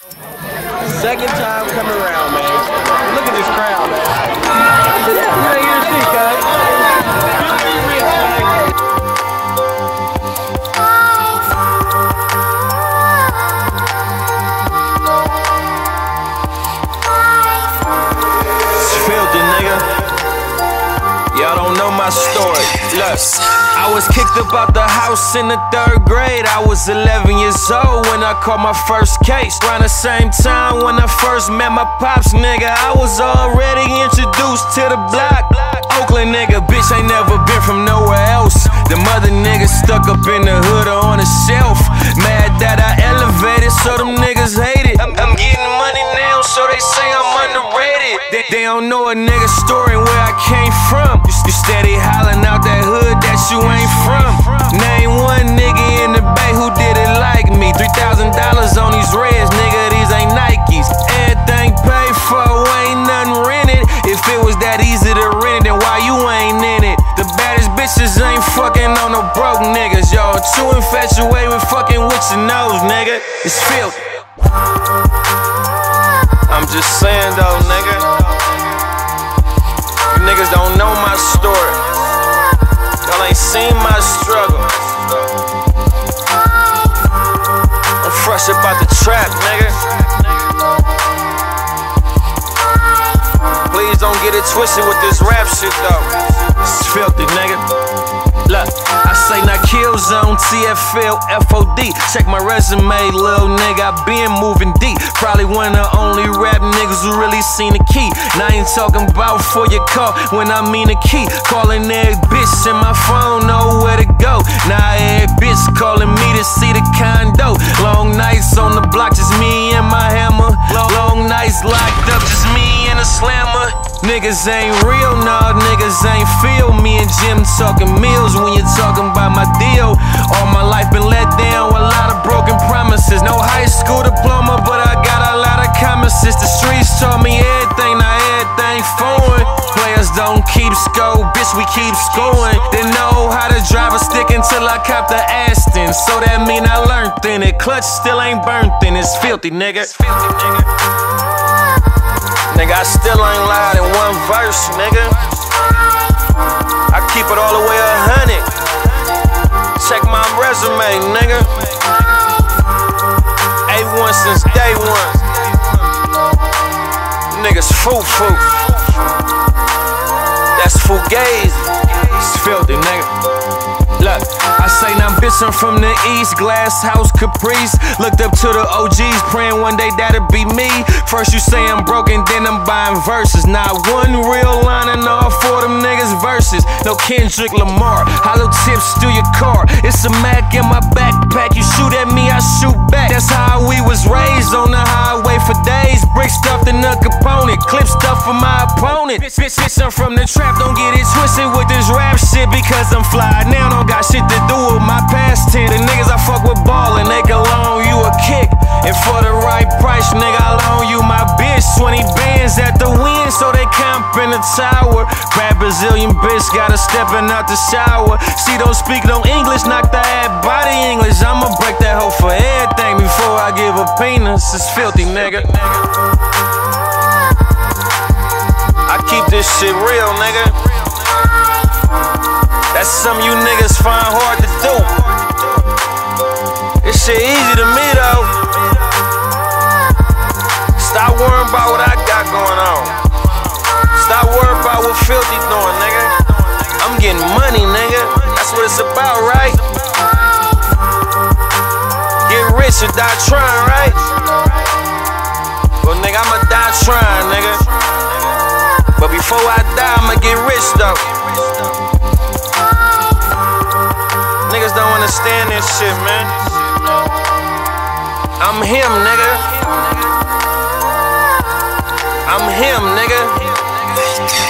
Second time coming around, man. Look at this crowd, man. This is right here to see, guys. Philthy, nigga. Y'all don't know my story. Look. I was kicked up out the house in the third grade. I was 11 years old when I caught my first case. Around the same time when I first met my pops, nigga, I was already introduced to the block. Oakland, nigga, bitch ain't never been from nowhere else. The mother niggas stuck up in the hood or on a shelf. Mad that I elevated, so them niggas hate it. I'm getting money now, so they say I'm underrated. They don't know a nigga's story and where I came from. You steady hollering out that hood that you ain't from. Name one nigga in the bay who did it like me. $3,000 on these Reds, nigga, these ain't Nikes. Everything paid for, ain't nothing rented. If it was that easy to rent it, then why you ain't in it? The baddest bitches ain't fucking on no broke niggas. Y'all too infatuated with fucking with your nose, nigga. It's filthy. I'm just saying though, nigga, you niggas don't know my story. Y'all ain't seen my struggle. I'm fresh about the trap, nigga. Please don't get it twisted with this rap shit though. It's filthy, nigga. Look, I say not kill zone, TFL, FOD. Check my resume, lil' nigga, I been moving deep. Probably one of the only rap niggas who really seen the key. And I ain't talking about for your call when I mean a key. Calling every bitch in my phone, nowhere to go. Now every bitch calling me to see the condo. Long nights on the block, just me and my hammer. Long nights locked up, just me and a slammer. Niggas ain't real, nah, niggas ain't feel. Me and Jim talking meals when you're talking about my deal. All my life been let down, a lot of broken promises. No high school diploma, but I got a lot of common sense. The streets taught me everything, now everything foreign. Players don't keep score, bitch, we keep scoring. They know how to drive a stick until I cop the Aston. So that mean I learned in it. Clutch still ain't burnt in, it's filthy, nigga. It's filthy, nigga. Nigga, I still ain't lied in one verse, nigga. I keep it all the way 100. Check my resume, nigga. A1 since day one. Niggas foo-foo. That's fugazi. It's filthy, nigga. Look, I say now, bitch, I'm from the east. Glass house Caprice. Looked up to the OGs, praying one day that'd be me. First you say I'm broken, then I'm buying verses. Not one real line in all four of them niggas verses. No Kendrick Lamar, hollow tips through your car. It's a Mac in my backpack. You shoot at me, I shoot back. That's how we was raised, on the highway for days. Brick stuffed in a component, clip stuff for my opponent. Bitch, I'm from the trap. Don't get it twisted with this rap shit, because I'm fly now, don't got shit to do with my past tense. The niggas I fuck with ballin', they can loan you a kick, and for the right price, nigga, I loan you my bitch. 20 bands at the wind, so they camp in the tower. Bad Brazilian bitch, gotta steppin' out the shower. She don't speak no English, knock the ass body English. I'ma break that hoe for everything before I give a penis. It's filthy, nigga. I keep this shit real, nigga. That's something you niggas find hard to do. This shit easy to me though. Stop worrying about what I got going on. Stop worrying about what Philthy doing, nigga. I'm getting money, nigga. That's what it's about, right? Get rich or die trying, right? Well, nigga, I'ma die trying, nigga. But before I die, I'ma get rich though. Niggas don't understand this shit, man. I'm him, nigga. I'm him, nigga.